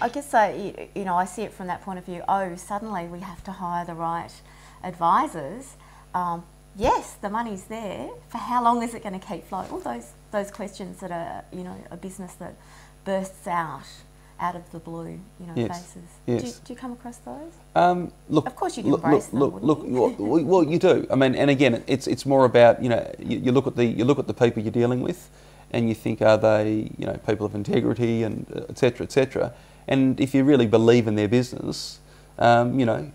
I guess I, you know, I see it from that point of view. Oh, suddenly we have to hire the right advisors. Yes, the money's there. For how long is it going to keep flowing? All those questions that are, you know, a business that bursts out of the blue, you know, yes, faces. Yes. Do you come across those? Look, of course you can embrace them. Look, well, you do. I mean, and again, it's more about, you know, you look at the people you're dealing with, and you think, are they, you know, people of integrity, and et cetera, and if you really believe in their business, you know,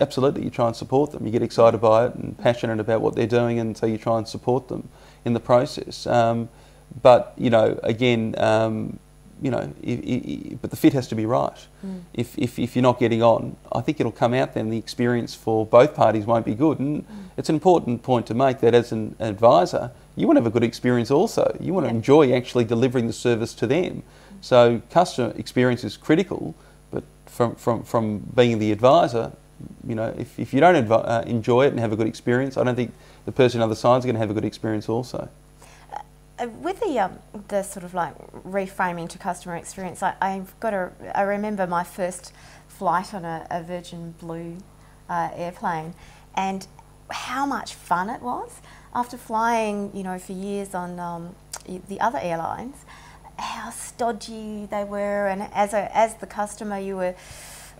absolutely, you try and support them. You get excited by it and passionate about what they're doing, and so you try and support them in the process. But you know, again, you know, but the fit has to be right. Mm. If you're not getting on, I think it'll come out then. The experience for both parties won't be good, and it's an important point to make that as an advisor, you want to have a good experience also. You want to enjoy actually delivering the service to them. So customer experience is critical, but from being the advisor, you know, if you don't enjoy it and have a good experience, I don't think the person on the other side is going to have a good experience also. With the sort of like reframing to customer experience, I remember my first flight on a Virgin Blue airplane, and how much fun it was. After flying, you know, for years on the other airlines, how stodgy they were, and as the customer, you were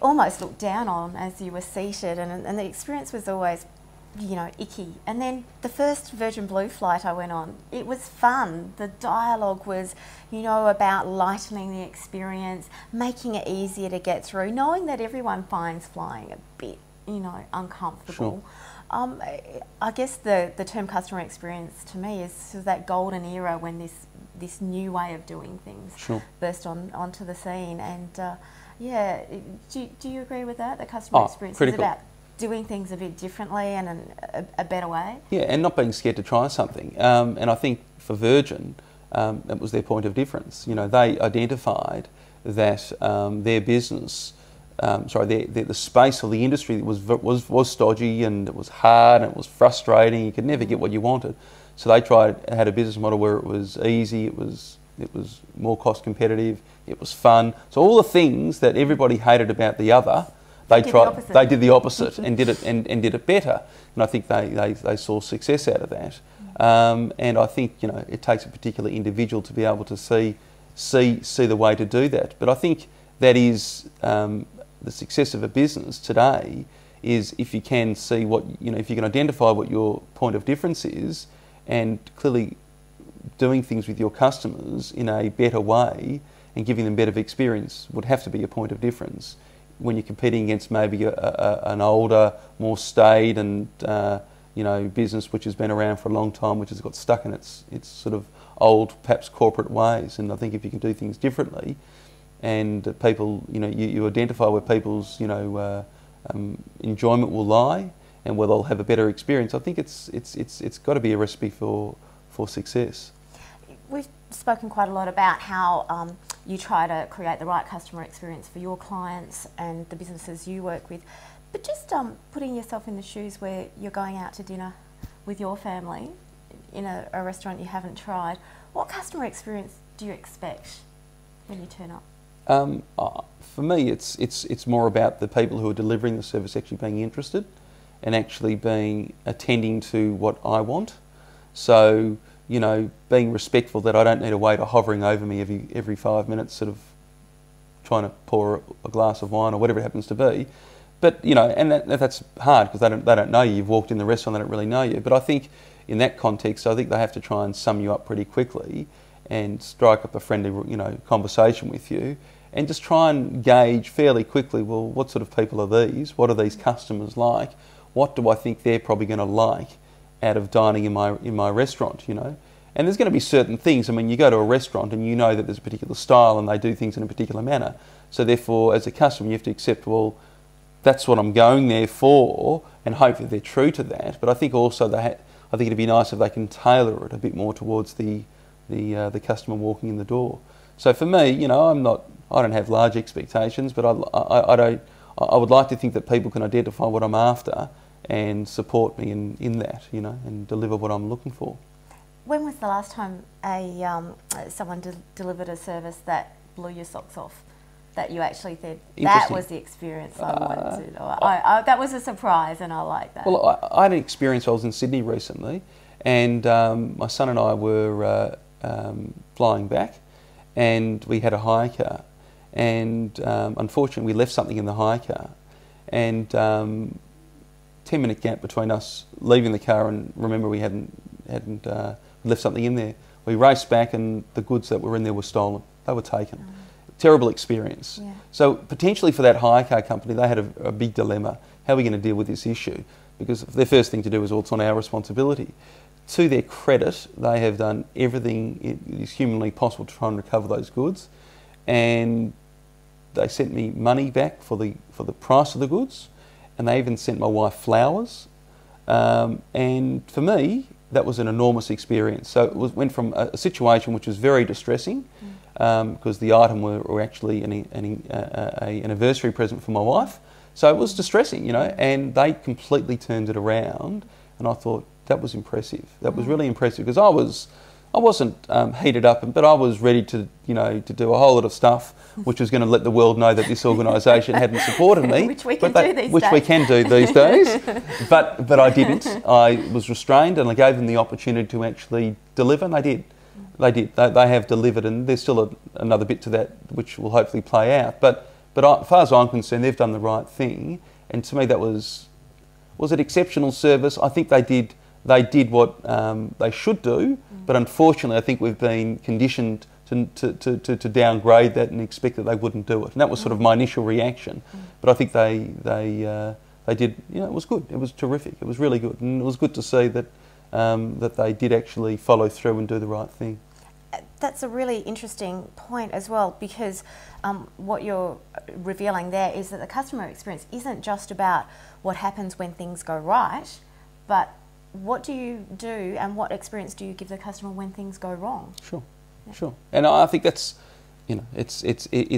almost looked down on as you were seated, and the experience was always, you know, icky. And then the first Virgin Blue flight I went on, it was fun. The dialogue was, you know, about lightening the experience, making it easier to get through, knowing that everyone finds flying a bit, you know, uncomfortable. Sure. I guess the term customer experience to me is sort of that golden era when this new way of doing things burst onto the scene. And yeah, do you agree with that? The customer experience critical. Is about doing things a bit differently and a better way. Yeah, and not being scared to try something. And I think for Virgin, that was their point of difference. You know, they identified that their business. The space or the industry was stodgy, and it was hard, and it was frustrating. You could never get what you wanted, so they had a business model where it was easy, it was more cost competitive, it was fun. So all the things that everybody hated about the other, they did the opposite and did it and did it better. And I think they saw success out of that. And I think, you know, it takes a particular individual to be able to see the way to do that. But I think that is. The success of a business today is if you can see what, you know, if you can identify what your point of difference is, and clearly doing things with your customers in a better way and giving them better experience would have to be a point of difference when you're competing against maybe an older, more staid and, you know, business which has been around for a long time, which has got stuck in its sort of old, perhaps corporate ways. And I think if you can do things differently, and people, you know, you identify where people's, you know, enjoyment will lie, and where they'll have a better experience. I think it's got to be a recipe for success. We've spoken quite a lot about how you try to create the right customer experience for your clients and the businesses you work with, but just putting yourself in the shoes where you're going out to dinner with your family in a restaurant you haven't tried. What customer experience do you expect when you turn up? For me, it's more about the people who are delivering the service actually being interested and actually attending to what I want. So, you know, being respectful that I don't need a waiter hovering over me every 5 minutes, sort of trying to pour a glass of wine or whatever it happens to be. But, you know, and that's hard because they don't know you. You've walked in the restaurant, they don't really know you. But I think in that context, I think they have to try and sum you up pretty quickly and strike up a friendly, you know, conversation with you, and just try and gauge fairly quickly, well, what sort of people are these? What are these customers like? What do I think they're probably going to like out of dining in my restaurant, you know? And there's going to be certain things. I mean, you go to a restaurant and you know that there's a particular style and they do things in a particular manner. So therefore, as a customer, you have to accept, well, that's what I'm going there for, and hope that they're true to that. But I think also I think it'd be nice if they can tailor it a bit more towards the customer walking in the door. So for me, you know, I don't have large expectations, but I would like to think that people can identify what I'm after and support me in that, you know, and deliver what I'm looking for. When was the last time someone delivered a service that blew your socks off? that you actually said that was the experience I wanted. Or that was a surprise, and I like that. Well, I had an experience. I was in Sydney recently, and my son and I were flying back, and we had a hire car, and unfortunately we left something in the hire car, and 10-minute gap between us leaving the car and remember we hadn't left something in there. We raced back, and the goods that were in there were stolen. They were taken. Oh. Terrible experience. Yeah. So potentially for that hire car company, they had a big dilemma. How are we going to deal with this issue? Because their first thing to do is, well, it's on our responsibility. To their credit, they have done everything it is humanly possible to try and recover those goods, and they sent me money back for the price of the goods, and they even sent my wife flowers. And for me, that was an enormous experience. So it went from a situation which was very distressing, because the item were actually an anniversary present for my wife. So it was distressing, you know, and they completely turned it around. And I thought, that was impressive. That was really impressive, because I wasn't heated up, but I was ready to, you know, to do a whole lot of stuff which was going to let the world know that this organisation hadn't supported me. Which we can do these days. But I didn't. I was restrained, and I gave them the opportunity to actually deliver, and they did. They did. They have delivered, and there's still another bit to that which will hopefully play out. But as far as I'm concerned, they've done the right thing, and to me that was it exceptional service. I think they did. They did what they should do, but unfortunately I think we've been conditioned to downgrade that and expect that they wouldn't do it. And that was sort of my initial reaction. But I think they did, you know, it was good. It was terrific. It was really good. And it was good to see that, that they did actually follow through and do the right thing. That's a really interesting point as well, because what you're revealing there is that the customer experience isn't just about what happens when things go right, but what do you do and what experience do you give the customer when things go wrong? Sure, yeah. Sure. And I think that's, you know, it's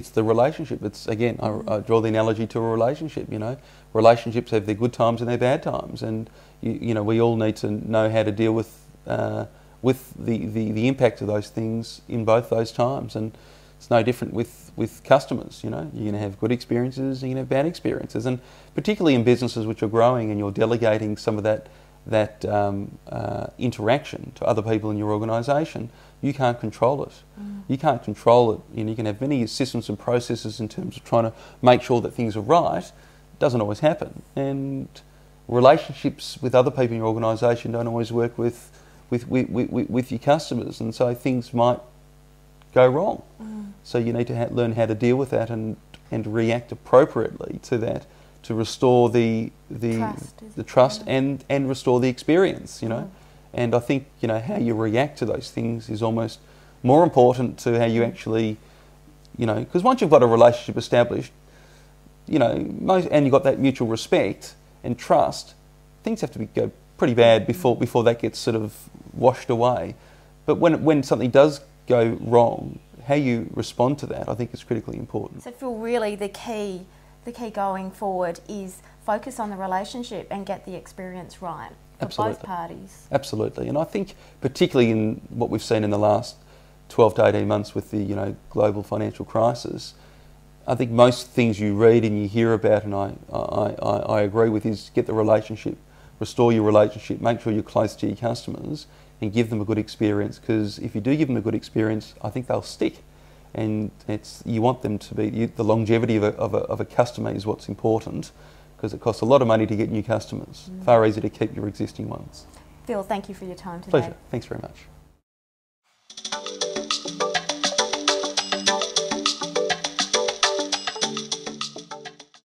the relationship. It's, again, I draw the analogy to a relationship, you know. Relationships have their good times and their bad times, and, you know, we all need to know how to deal with the impact of those things in both those times. And it's no different with customers, you know. You're going to have good experiences, you're going to have bad experiences, and particularly in businesses which are growing and you're delegating some of that interaction to other people in your organisation, you can't control it. You can't control it. You know, you can have many systems and processes in terms of trying to make sure that things are right. It doesn't always happen. And relationships with other people in your organisation don't always work with your customers, and so things might go wrong. So you need to learn how to deal with that and react appropriately to that, to restore the trust and restore the experience, you know. And I think, you know, how you react to those things is almost more important to how you actually, you know, because once you've got a relationship established, you know, and you've got that mutual respect and trust, things have to go pretty bad before that gets sort of washed away. But when something does go wrong, how you respond to that, I think, is critically important. So, Phil, really the key going forward is focus on the relationship and get the experience right for both parties. Absolutely. And I think particularly in what we've seen in the last 12 to 18 months with the, you know, global financial crisis, I think most things you read and you hear about, and I agree with, is get the relationship, restore your relationship, make sure you're close to your customers and give them a good experience, because if you do give them a good experience, I think they'll stick. And you want them to be, the longevity of a customer is what's important, because it costs a lot of money to get new customers. Far easier to keep your existing ones. Phil, thank you for your time today. Pleasure. Thanks very much.